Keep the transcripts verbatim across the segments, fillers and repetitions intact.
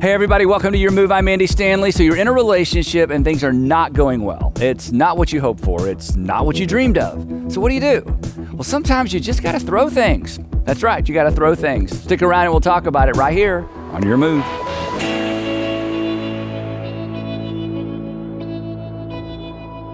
Hey everybody, welcome to Your Move. I'm Andy Stanley. So you're in a relationship and things are not going well. It's not what you hoped for. It's not what you dreamed of. So what do you do? Well, sometimes you just gotta throw things. That's right, you gotta throw things. Stick around and we'll talk about it right here on Your Move.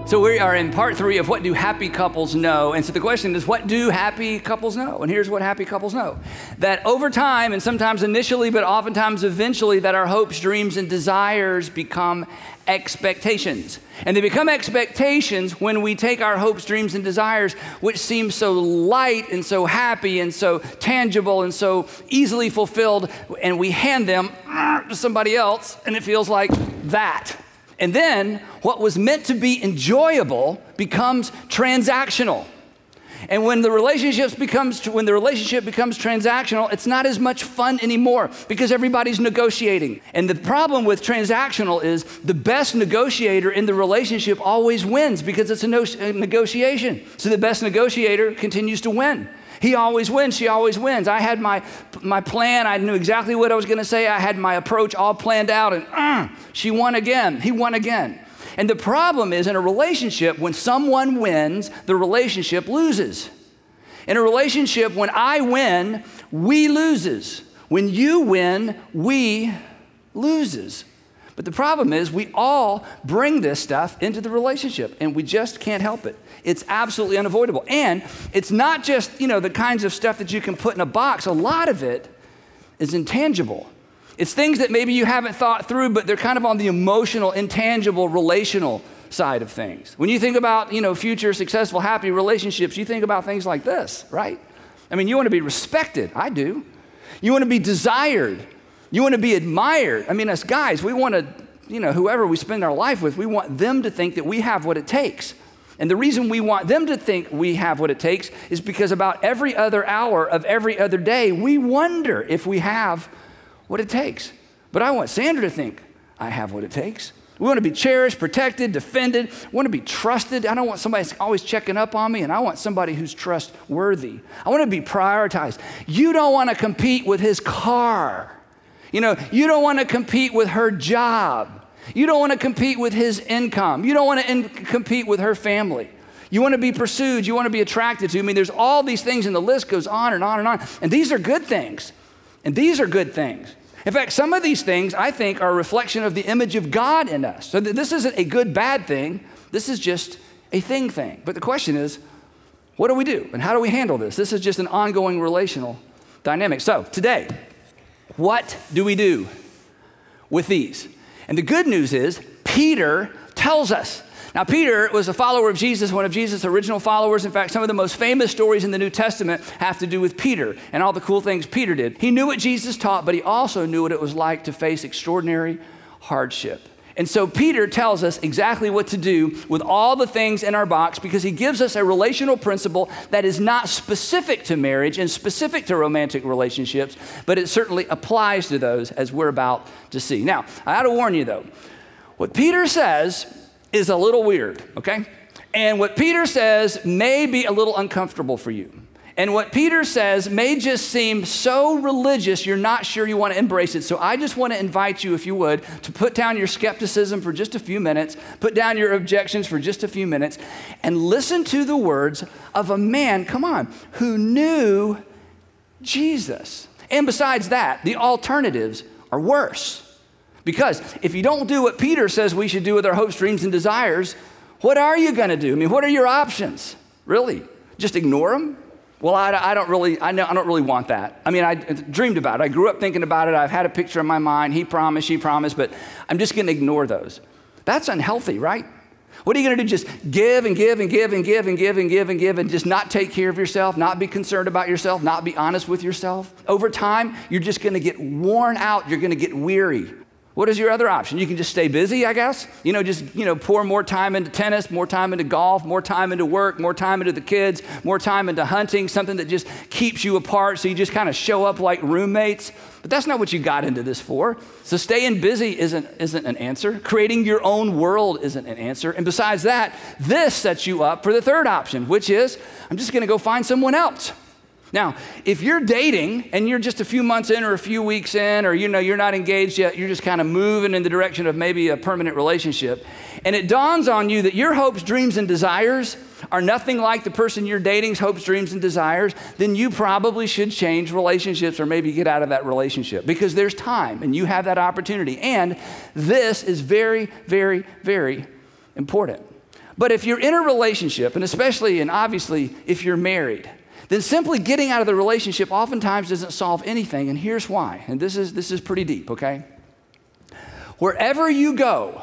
So we are in part three of what do happy couples know? And so the question is, what do happy couples know? And here's what happy couples know. That over time, and sometimes initially, but oftentimes eventually, that our hopes, dreams, and desires become expectations. And they become expectations when we take our hopes, dreams, and desires, which seem so light and so happy and so tangible and so easily fulfilled, and we hand them to somebody else, and it feels like that. And then what was meant to be enjoyable becomes transactional. And when the, relationships becomes, when the relationship becomes transactional, it's not as much fun anymore because everybody's negotiating. And the problem with transactional is the best negotiator in the relationship always wins because it's a, no, a negotiation. So the best negotiator continues to win. He always wins, she always wins. I had my, my plan, I knew exactly what I was gonna say, I had my approach all planned out, and uh, she won again, he won again. And the problem is in a relationship, when someone wins, the relationship loses. In a relationship, when I win, we loses. When you win, we loses. But the problem is we all bring this stuff into the relationship and we just can't help it. It's absolutely unavoidable. And it's not just, you know, the kinds of stuff that you can put in a box. A lot of it is intangible. It's things that maybe you haven't thought through, but they're kind of on the emotional, intangible, relational side of things. When you think about, you know, future successful, happy relationships, you think about things like this, right? I mean, you want to be respected. I do. You want to be desired. You want to be admired. I mean, us guys, we want to, you know, whoever we spend our life with, we want them to think that we have what it takes. And the reason we want them to think we have what it takes is because about every other hour of every other day, we wonder if we have what it takes. But I want Sandra to think I have what it takes. We want to be cherished, protected, defended. We want to be trusted. I don't want somebody always checking up on me, and I want somebody who's trustworthy. I want to be prioritized. You don't want to compete with his car. You know, you don't want to compete with her job. You don't want to compete with his income. You don't want to in- compete with her family. You want to be pursued. You want to be attracted to. I mean, there's all these things, and the list goes on and on and on. And these are good things. And these are good things. In fact, some of these things, I think, are a reflection of the image of God in us. So th- this isn't a good, bad thing. This is just a thing thing. But the question is, what do we do? And how do we handle this? This is just an ongoing relational dynamic. So today, what do we do with these? And the good news is Peter tells us. Now, Peter was a follower of Jesus, one of Jesus' original followers. In fact, some of the most famous stories in the New Testament have to do with Peter and all the cool things Peter did. He knew what Jesus taught, but he also knew what it was like to face extraordinary hardship. And so Peter tells us exactly what to do with all the things in our box because he gives us a relational principle that is not specific to marriage and specific to romantic relationships, but it certainly applies to those as we're about to see. Now, I ought to warn you though, what Peter says is a little weird, okay? And what Peter says may be a little uncomfortable for you. And what Peter says may just seem so religious, you're not sure you want to embrace it. So I just want to invite you, if you would, to put down your skepticism for just a few minutes, put down your objections for just a few minutes, and listen to the words of a man, come on, who knew Jesus. And besides that, the alternatives are worse. Because if you don't do what Peter says we should do with our hopes, dreams, and desires, what are you going to do? I mean, what are your options, really? Just ignore them? Well, I, I don't really, I, know, I don't really want that. I mean, I dreamed about it. I grew up thinking about it. I've had a picture in my mind. He promised, she promised, but I'm just going to ignore those. That's unhealthy, right? What are you going to do? Just give and give and give and give and give and give and give and just not take care of yourself, not be concerned about yourself, not be honest with yourself. Over time, you're just going to get worn out. You're going to get weary. What is your other option? You can just stay busy, I guess. You know, just, you know, pour more time into tennis, more time into golf, more time into work, more time into the kids, more time into hunting, something that just keeps you apart so you just kind of show up like roommates. But that's not what you got into this for. So staying busy isn't, isn't an answer. Creating your own world isn't an answer. And besides that, this sets you up for the third option, which is, I'm just gonna go find someone else. Now, if you're dating and you're just a few months in or a few weeks in, or you know you're not engaged yet, you're just kind of moving in the direction of maybe a permanent relationship, and it dawns on you that your hopes, dreams, and desires are nothing like the person you're dating's hopes, dreams, and desires, then you probably should change relationships or maybe get out of that relationship, because there's time and you have that opportunity. And this is very, very, very important. But if you're in a relationship, and especially and obviously if you're married, then simply getting out of the relationship oftentimes doesn't solve anything. And here's why. And this is, this is pretty deep, okay? Wherever you go,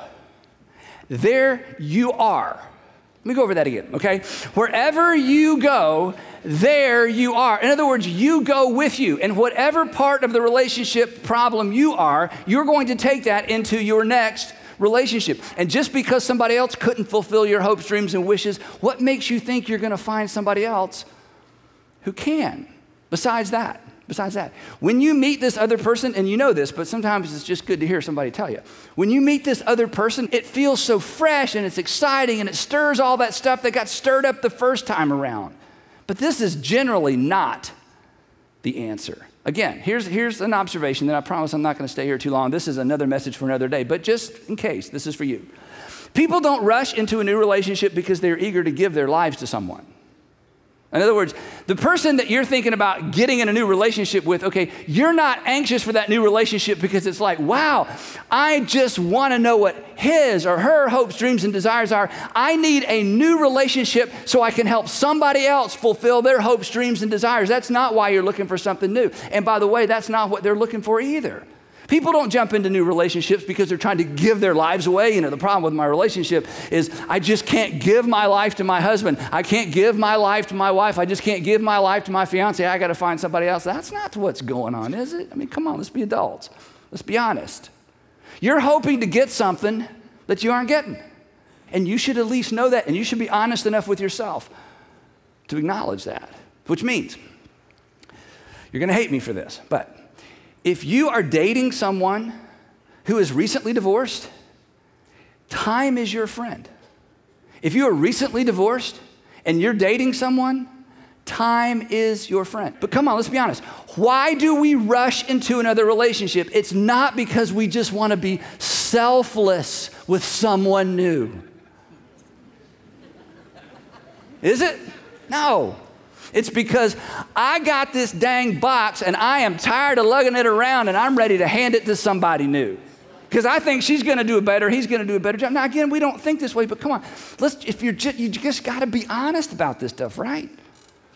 there you are. Let me go over that again, okay? Wherever you go, there you are. In other words, you go with you. And whatever part of the relationship problem you are, you're going to take that into your next relationship. And just because somebody else couldn't fulfill your hopes, dreams, and wishes, what makes you think you're gonna find somebody else who can? Besides that, besides that. When you meet this other person, and you know this, but sometimes it's just good to hear somebody tell you. When you meet this other person, it feels so fresh and it's exciting and it stirs all that stuff that got stirred up the first time around. But this is generally not the answer. Again, here's, here's an observation that I promise I'm not gonna stay here too long. This is another message for another day, but just in case, this is for you. People don't rush into a new relationship because they're eager to give their lives to someone. In other words, the person that you're thinking about getting in a new relationship with, okay, you're not anxious for that new relationship because it's like, wow, I just wanna know what his or her hopes, dreams, and desires are. I need a new relationship so I can help somebody else fulfill their hopes, dreams, and desires. That's not why you're looking for something new. And by the way, that's not what they're looking for either. People don't jump into new relationships because they're trying to give their lives away. You know, the problem with my relationship is I just can't give my life to my husband. I can't give my life to my wife. I just can't give my life to my fiance. I got to find somebody else. That's not what's going on, is it? I mean, come on, let's be adults. Let's be honest. You're hoping to get something that you aren't getting. And you should at least know that. And you should be honest enough with yourself to acknowledge that, which means you're going to hate me for this, but if you are dating someone who is recently divorced, time is your friend. If you are recently divorced and you're dating someone, time is your friend. But come on, let's be honest. Why do we rush into another relationship? It's not because we just want to be selfless with someone new. Is it? No. It's because I got this dang box and I am tired of lugging it around and I'm ready to hand it to somebody new. Because I think she's gonna do it better, he's gonna do a better job. Now again, we don't think this way, but come on. Let's, if you're just, you just gotta be honest about this stuff, right?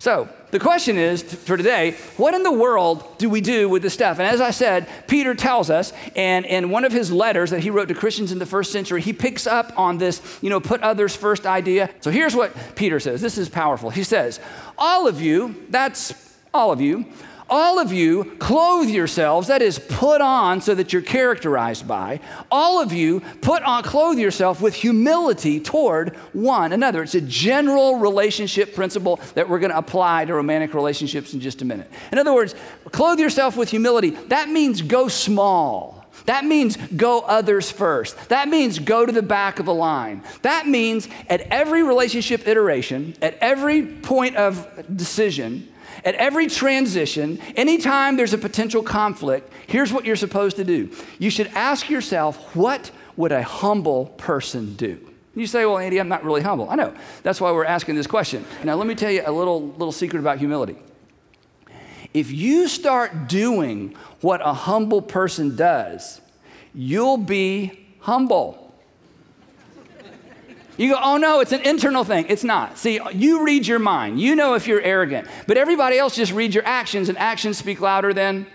So the question is for today, what in the world do we do with this stuff? And as I said, Peter tells us, and in one of his letters that he wrote to Christians in the first century, he picks up on this, you know, put others first idea. So here's what Peter says. This is powerful. He says, all of you, that's all of you, all of you clothe yourselves, that is put on so that you're characterized by, all of you put on, clothe yourself with humility toward one another. It's a general relationship principle that we're gonna apply to romantic relationships in just a minute. In other words, clothe yourself with humility. That means go small. That means go others first. That means go to the back of the line. That means at every relationship iteration, at every point of decision, at every transition, anytime there's a potential conflict, here's what you're supposed to do. You should ask yourself, what would a humble person do? You say, well, Andy, I'm not really humble. I know, that's why we're asking this question. Now, let me tell you a little, little secret about humility. If you start doing what a humble person does, you'll be humble. You go, oh no, it's an internal thing. It's not. See, you read your mind. You know if you're arrogant, but everybody else just reads your actions, and actions speak louder than,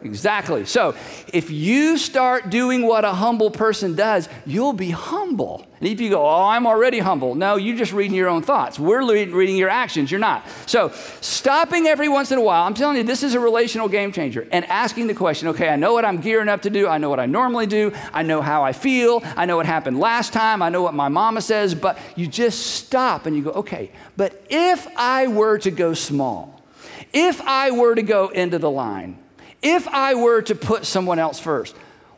exactly. So if you start doing what a humble person does, you'll be humble. And if you go, oh, I'm already humble. No, you're just reading your own thoughts. We're reading your actions, you're not. So stopping every once in a while, I'm telling you, this is a relational game changer, and asking the question, okay, I know what I'm gearing up to do. I know what I normally do. I know how I feel. I know what happened last time. I know what my mama says, but you just stop and you go, okay, but if I were to go small, if I were to go into the line, if I were to put someone else first,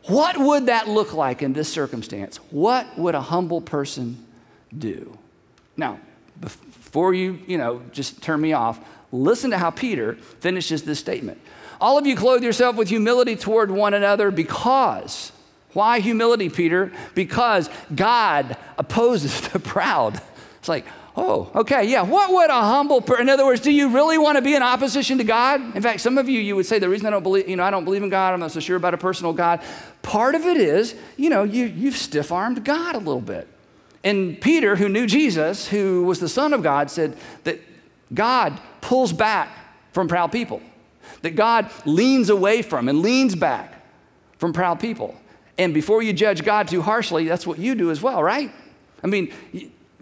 what would that look like in this circumstance? What would a humble person do? Now, before you, you know, just turn me off, listen to how Peter finishes this statement. All of you clothe yourself with humility toward one another because, why humility, Peter? Because God opposes the proud. It's like, oh, okay, yeah, what would a humble person, in other words, do you really want to be in opposition to God? In fact, some of you, you would say, the reason I don't believe, you know, I don't believe in God, I'm not so sure about a personal God. Part of it is, you know, you, you've stiff-armed God a little bit. And Peter, who knew Jesus, who was the Son of God, said that God pulls back from proud people, that God leans away from and leans back from proud people. And before you judge God too harshly, that's what you do as well, right? I mean,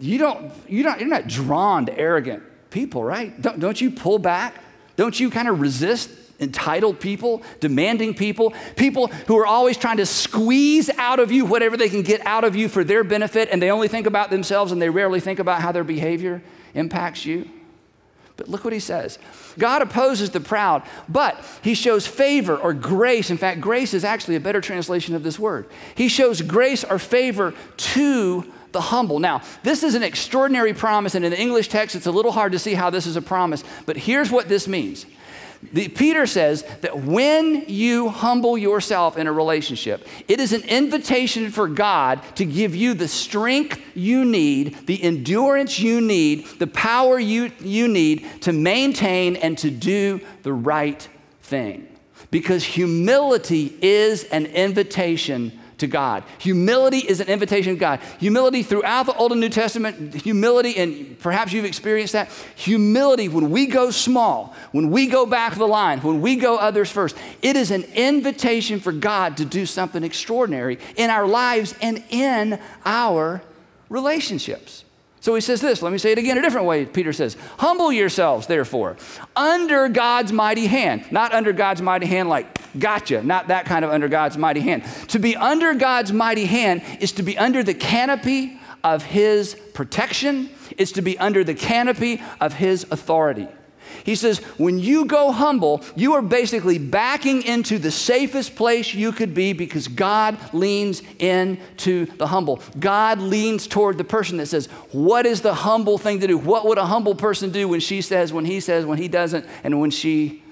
You don't, you don't, you're not drawn to arrogant people, right? Don't, don't you pull back? Don't you kind of resist entitled people, demanding people, people who are always trying to squeeze out of you whatever they can get out of you for their benefit, and they only think about themselves and they rarely think about how their behavior impacts you? But look what he says. God opposes the proud, but he shows favor or grace. In fact, grace is actually a better translation of this word. He shows grace or favor to the humble. Now, this is an extraordinary promise, and in the English text, it's a little hard to see how this is a promise, but here's what this means. The, Peter says that when you humble yourself in a relationship, it is an invitation for God to give you the strength you need, the endurance you need, the power you, you need to maintain and to do the right thing. Because humility is an invitation to God. Humility is an invitation to God. Humility throughout the Old and New Testament, humility, and perhaps you've experienced that. Humility, when we go small, when we go back the line, when we go others first, it is an invitation for God to do something extraordinary in our lives and in our relationships. So he says this, let me say it again a different way. Peter says, humble yourselves, therefore, under God's mighty hand. Not under God's mighty hand like, gotcha, not that kind of under God's mighty hand. To be under God's mighty hand is to be under the canopy of his protection. It's to be under the canopy of his authority. He says, when you go humble, you are basically backing into the safest place you could be because God leans into the humble. God leans toward the person that says, what is the humble thing to do? What would a humble person do when she says, when he says, when he doesn't, and when she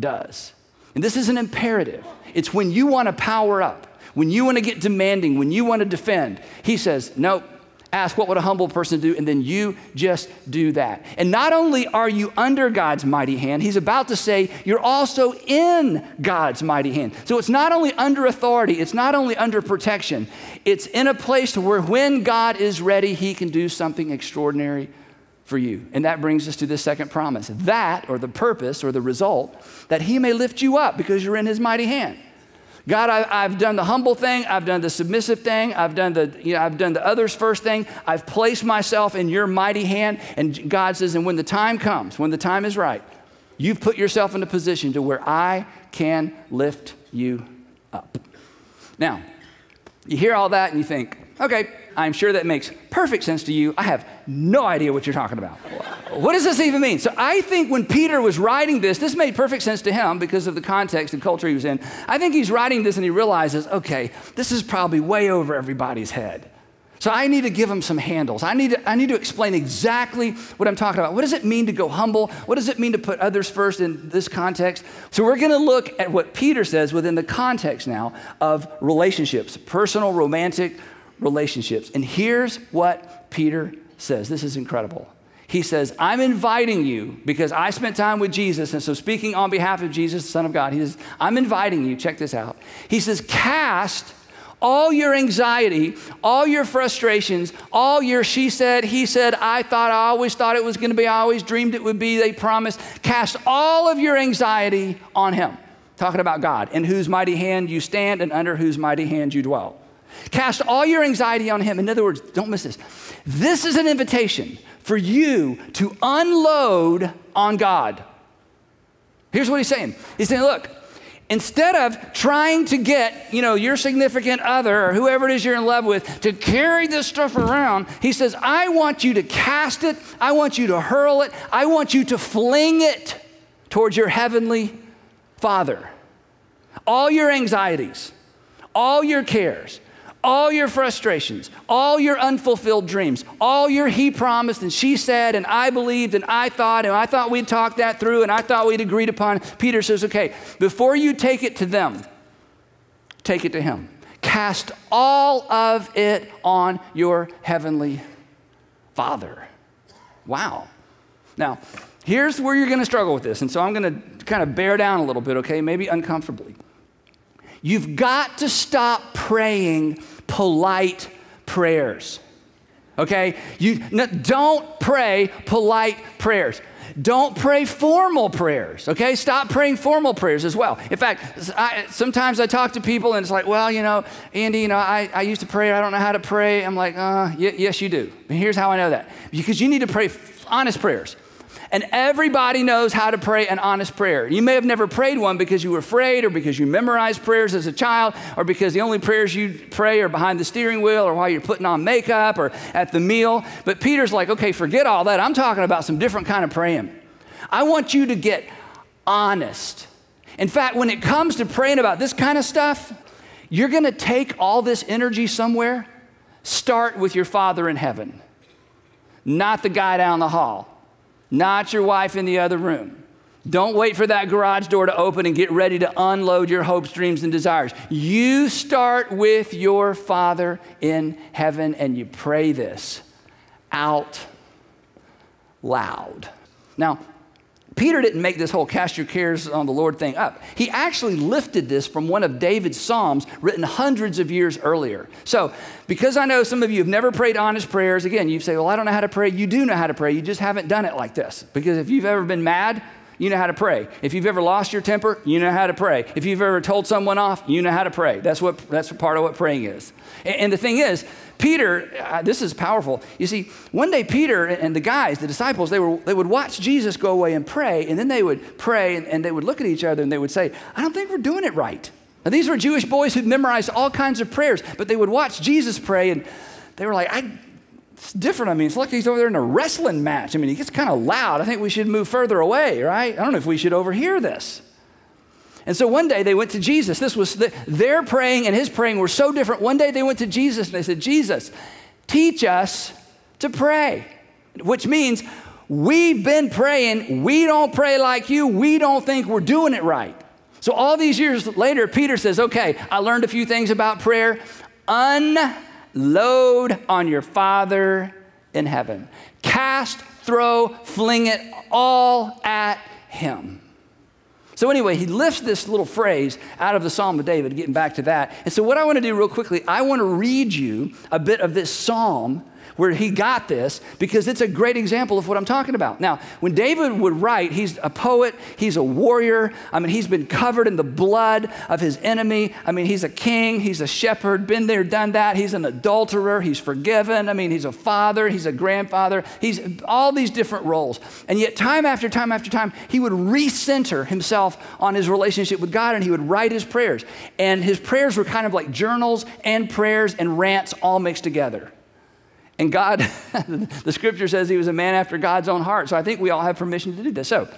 does? And this is an imperative. It's when you want to power up, when you want to get demanding, when you want to defend. He says, nope. Ask what would a humble person do, and then you just do that. And not only are you under God's mighty hand, he's about to say you're also in God's mighty hand. So it's not only under authority, it's not only under protection, it's in a place where when God is ready, he can do something extraordinary for you. And that brings us to this second promise, that, or the purpose, or the result, that he may lift you up because you're in his mighty hand. God, I, I've done the humble thing, I've done the submissive thing, I've done the, you know, I've done the others first thing, I've placed myself in your mighty hand, and God says, and when the time comes, when the time is right, you've put yourself in a position to where I can lift you up. Now, you hear all that and you think, okay, I'm sure that makes perfect sense to you. I have no idea what you're talking about. What does this even mean? So I think when Peter was writing this, this made perfect sense to him because of the context and culture he was in. I think he's writing this and he realizes, okay, this is probably way over everybody's head. So I need to give him some handles. I need to, I need to explain exactly what I'm talking about. What does it mean to go humble? What does it mean to put others first in this context? So we're gonna look at what Peter says within the context now of relationships, personal, romantic relationships. And here's what Peter says. This is incredible. He says, I'm inviting you because I spent time with Jesus. And so speaking on behalf of Jesus, the Son of God, he says, I'm inviting you. Check this out. He says, cast all your anxiety, all your frustrations, all your she said, he said, I thought, I always thought it was going to be, I always dreamed it would be, they promised. Cast all of your anxiety on him. Talking about God, in whose mighty hand you stand and under whose mighty hand you dwell. Cast all your anxiety on him. In other words, don't miss this. This is an invitation for you to unload on God. Here's what he's saying. He's saying, look, instead of trying to get, you know, your significant other or whoever it is you're in love with to carry this stuff around, he says, I want you to cast it. I want you to hurl it. I want you to fling it towards your heavenly Father. All your anxieties, all your cares, all your frustrations, all your unfulfilled dreams, all your he promised and she said and I believed and I thought and I thought we'd talk that through and I thought we'd agreed upon. Peter says, okay, before you take it to them, take it to him. Cast all of it on your heavenly Father. Wow. Now, here's where you're going to struggle with this. And so I'm going to kind of bear down a little bit, okay? Maybe uncomfortably. You've got to stop praying polite prayers, okay? You, no, don't pray polite prayers. Don't pray formal prayers, okay? Stop praying formal prayers as well. In fact, I, sometimes I talk to people and it's like, well, you know, Andy, you know, I, I used to pray. I don't know how to pray. I'm like, uh, y yes, you do. And here's how I know that. Because you need to pray honest prayers. And everybody knows how to pray an honest prayer. You may have never prayed one because you were afraid or because you memorized prayers as a child or because the only prayers you pray are behind the steering wheel or while you're putting on makeup or at the meal. But Peter's like, okay, forget all that. I'm talking about some different kind of praying. I want you to get honest. In fact, when it comes to praying about this kind of stuff, you're going to take all this energy somewhere. Start with your Father in heaven, not the guy down the hall. Not your wife in the other room. Don't wait for that garage door to open and get ready to unload your hopes, dreams, and desires. You start with your Father in heaven and you pray this out loud. Now, Peter didn't make this whole cast your cares on the Lord thing up. He actually lifted this from one of David's Psalms written hundreds of years earlier. So because I know some of you have never prayed honest prayers, again, you say, well, I don't know how to pray. You do know how to pray. You just haven't done it like this. Because if you've ever been mad, you know how to pray. If you've ever lost your temper, you know how to pray. If you've ever told someone off, you know how to pray. That's what, that's part of what praying is. And, and the thing is, Peter, uh, this is powerful. You see, one day Peter and the guys, the disciples, they, were, they would watch Jesus go away and pray, and then they would pray, and, and they would look at each other, and they would say, I don't think we're doing it right. Now, these were Jewish boys who'd memorized all kinds of prayers, but they would watch Jesus pray, and they were like, I... It's different. I mean, it's like he's over there in a wrestling match. I mean, it gets kind of loud. I think we should move further away, right? I don't know if we should overhear this. And so one day they went to Jesus. This was the, their praying and his praying were so different. One day they went to Jesus and they said, Jesus, teach us to pray, which means we've been praying. We don't pray like you. We don't think we're doing it right. So all these years later, Peter says, okay, I learned a few things about prayer. Unbelievable. Load on your Father in heaven. Cast, throw, fling it all at him. So anyway, he lifts this little phrase out of the Psalm of David, getting back to that. And so what I want to do real quickly, I want to read you a bit of this Psalm where he got this, because it's a great example of what I'm talking about. Now, when David would write, he's a poet, he's a warrior. I mean, he's been covered in the blood of his enemy. I mean, he's a king, he's a shepherd, been there, done that. He's an adulterer, he's forgiven. I mean, he's a father, he's a grandfather. He's all these different roles. And yet time after time after time, he would recenter himself on his relationship with God, and he would write his prayers. And his prayers were kind of like journals and prayers and rants all mixed together. And God, the scripture says he was a man after God's own heart. So I think we all have permission to do this. So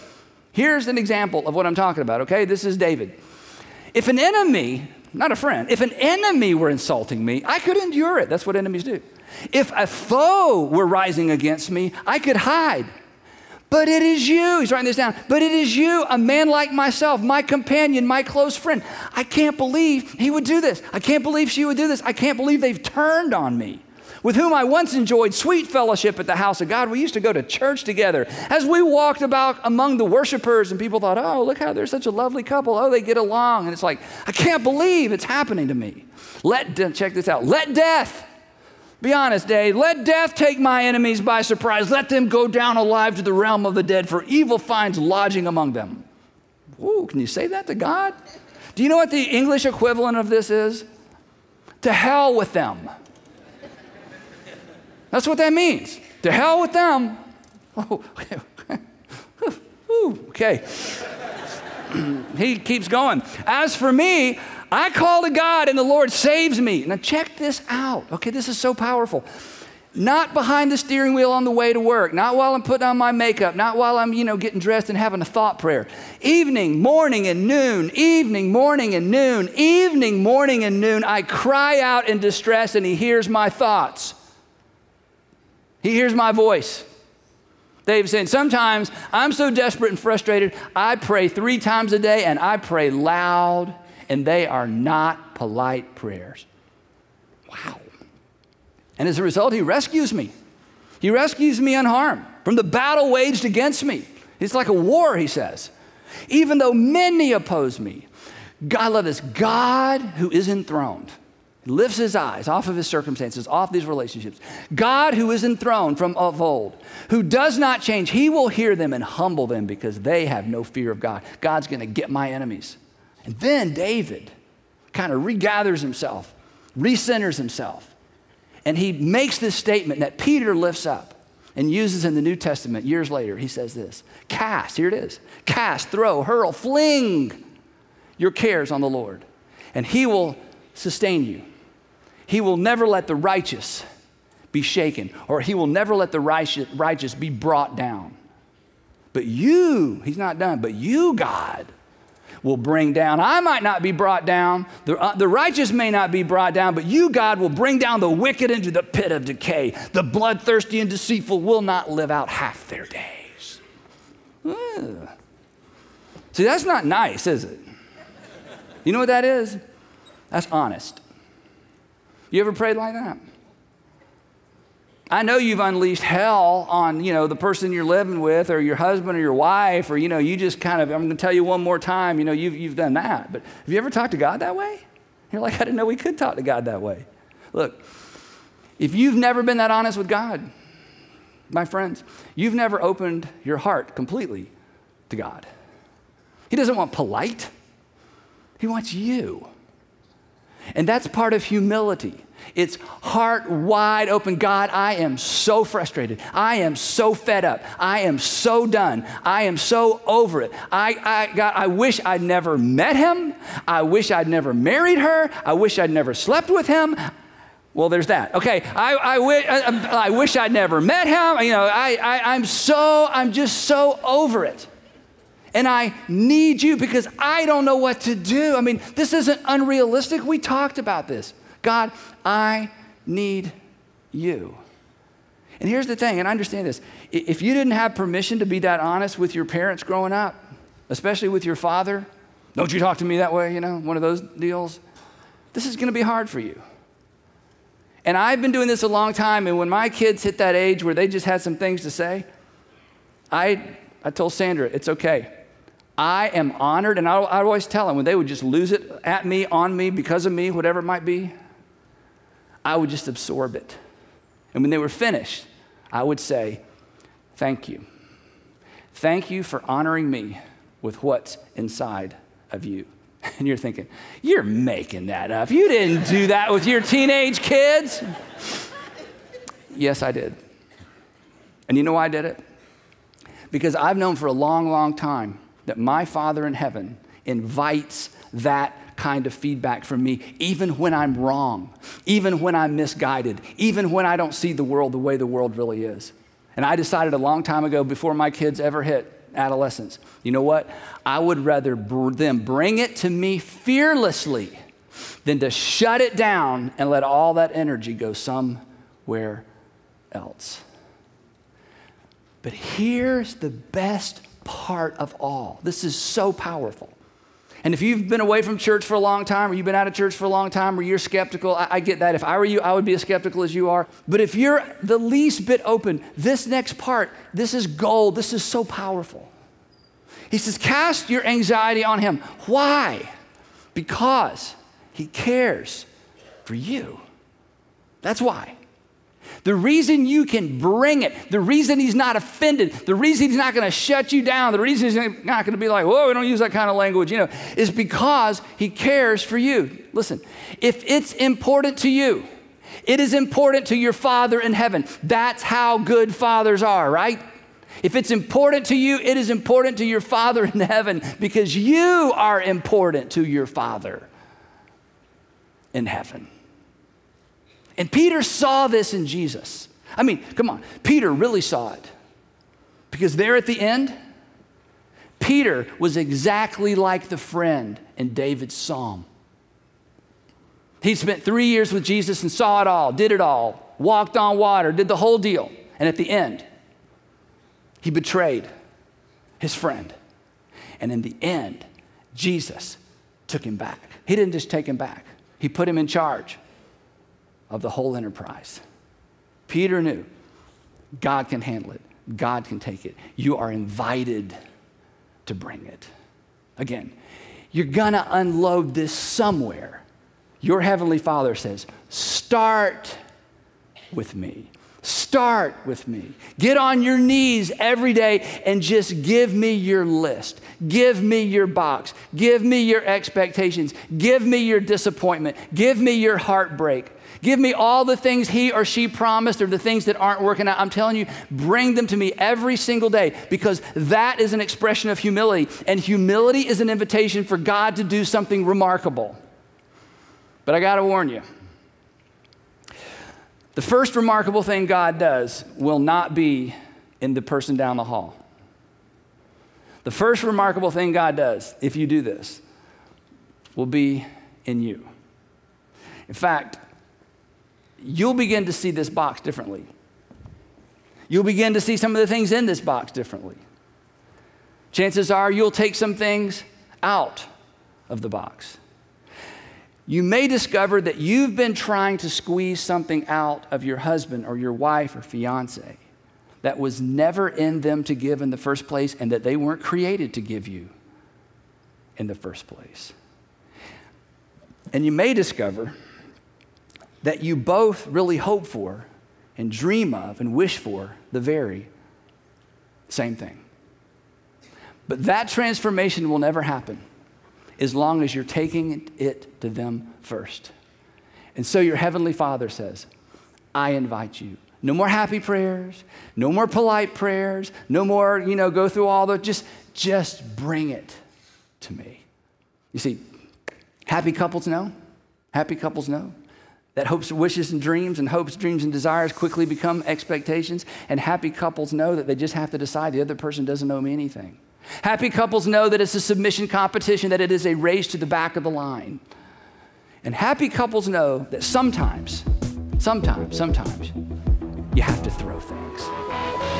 here's an example of what I'm talking about, okay? This is David. If an enemy, not a friend, if an enemy were insulting me, I could endure it. That's what enemies do. If a foe were rising against me, I could hide. But it is you, he's writing this down, but it is you, a man like myself, my companion, my close friend. I can't believe he would do this. I can't believe she would do this. I can't believe they've turned on me. With whom I once enjoyed sweet fellowship at the house of God. We used to go to church together. As we walked about among the worshipers, and people thought, oh, look how they're such a lovely couple. Oh, they get along. And it's like, I can't believe it's happening to me. Let, check this out. Let death, be honest, Dave, let death take my enemies by surprise. Let them go down alive to the realm of the dead, for evil finds lodging among them. Ooh, can you say that to God? Do you know what the English equivalent of this is? To hell with them. That's what that means. To hell with them. Oh, okay. He keeps going. As for me, I call to God and the Lord saves me. Now check this out. Okay, this is so powerful. Not behind the steering wheel on the way to work, not while I'm putting on my makeup, not while I'm, you know, getting dressed and having a thought prayer. Evening, morning, and noon, evening, morning, and noon, evening, morning, and noon, I cry out in distress, and he hears my thoughts. He hears my voice. David's saying, sometimes I'm so desperate and frustrated, I pray three times a day, and I pray loud, and they are not polite prayers. Wow. And as a result, he rescues me. He rescues me unharmed from the battle waged against me. It's like a war, he says. Even though many oppose me, God, I love this, God who is enthroned, lifts his eyes off of his circumstances, off these relationships. God who is enthroned from of old, who does not change, he will hear them and humble them because they have no fear of God. God's gonna get my enemies. And then David kind of regathers himself, recenters himself. And he makes this statement that Peter lifts up and uses in the New Testament years later. He says this, cast, here it is, cast, throw, hurl, fling your cares on the Lord, and he will sustain you. He will never let the righteous be shaken, or he will never let the righteous be brought down. But you, he's not done, but you, God, will bring down. I might not be brought down. The, uh, the righteous may not be brought down, but you, God, will bring down the wicked into the pit of decay. The bloodthirsty and deceitful will not live out half their days. Ugh. See, that's not nice, is it? You know what that is? That's honest. You ever prayed like that? I know you've unleashed hell on, you know, the person you're living with or your husband or your wife, or, you know, you just kind of, I'm going to tell you one more time, you know, you've, you've done that. But have you ever talked to God that way? You're like, I didn't know we could talk to God that way. Look, if you've never been that honest with God, my friends, you've never opened your heart completely to God. He doesn't want polite. He wants you. And that's part of humility. It's heart wide open. God, I am so frustrated. I am so fed up. I am so done. I am so over it. I, I, God, I wish I'd never met him. I wish I'd never married her. I wish I'd never slept with him. Well, there's that. Okay, I, I, wish, I, I wish I'd never met him. You know, I, I, I'm so, I'm just so over it. And I need you because I don't know what to do. I mean, this isn't unrealistic. We talked about this. God, I need you. And here's the thing, and I understand this. If you didn't have permission to be that honest with your parents growing up, especially with your father, don't you talk to me that way, you know, one of those deals, this is going to be hard for you. And I've been doing this a long time, and when my kids hit that age where they just had some things to say, I, I told Sandra, it's okay. I am honored, and I, I always tell them when they would just lose it at me, on me, because of me, whatever it might be, I would just absorb it. And when they were finished, I would say, thank you. Thank you for honoring me with what's inside of you. And you're thinking, you're making that up. You didn't do that with your teenage kids. Yes, I did. And you know why I did it? Because I've known for a long, long time that my Father in heaven invites that kind of feedback from me, even when I'm wrong, even when I'm misguided, even when I don't see the world the way the world really is. And I decided a long time ago, before my kids ever hit adolescence, you know what? I would rather br- them bring it to me fearlessly than to shut it down and let all that energy go somewhere else. But here's the best part of all. This is so powerful. And if you've been away from church for a long time, or you've been out of church for a long time, or you're skeptical, I, I get that. If I were you, I would be as skeptical as you are. But if you're the least bit open, this next part, this is gold. This is so powerful. He says, cast your anxiety on him. Why? Because he cares for you. That's why. The reason you can bring it, the reason he's not offended, the reason he's not going to shut you down, the reason he's not going to be like, whoa, we don't use that kind of language, you know, is because he cares for you. Listen, if it's important to you, it is important to your Father in heaven. That's how good fathers are, right? If it's important to you, it is important to your Father in heaven because you are important to your Father in heaven. And Peter saw this in Jesus. I mean, come on. Peter really saw it. Because there at the end, Peter was exactly like the friend in David's psalm. He spent three years with Jesus and saw it all, did it all, walked on water, did the whole deal. And at the end, he betrayed his friend. And in the end, Jesus took him back. He didn't just take him back. He put him in charge of the whole enterprise. Peter knew God can handle it. God can take it. You are invited to bring it. Again, you're going to unload this somewhere. Your Heavenly Father says, start with me. Start with me. Get on your knees every day and just give me your list. Give me your box. Give me your expectations. Give me your disappointment. Give me your heartbreak. Give me all the things he or she promised or the things that aren't working out. I'm telling you, bring them to me every single day, because that is an expression of humility. And humility is an invitation for God to do something remarkable. But I got to warn you, the first remarkable thing God does will not be in the person down the hall. The first remarkable thing God does, if you do this, will be in you. In fact, you'll begin to see this box differently. You'll begin to see some of the things in this box differently. Chances are you'll take some things out of the box. You may discover that you've been trying to squeeze something out of your husband or your wife or fiance that was never in them to give in the first place, and that they weren't created to give you in the first place. And you may discover that you both really hope for and dream of and wish for the very same thing. But that transformation will never happen as long as you're taking it to them first. And so your Heavenly Father says, I invite you. No more happy prayers, no more polite prayers, no more, you know, go through all the, just, just bring it to me. You see, happy couples know, happy couples know. That hopes, wishes, and dreams, and hopes, dreams, and desires quickly become expectations. And happy couples know that they just have to decide the other person doesn't owe me anything. Happy couples know that it's a submission competition, that it is a race to the back of the line. And happy couples know that sometimes, sometimes, sometimes, you have to throw things.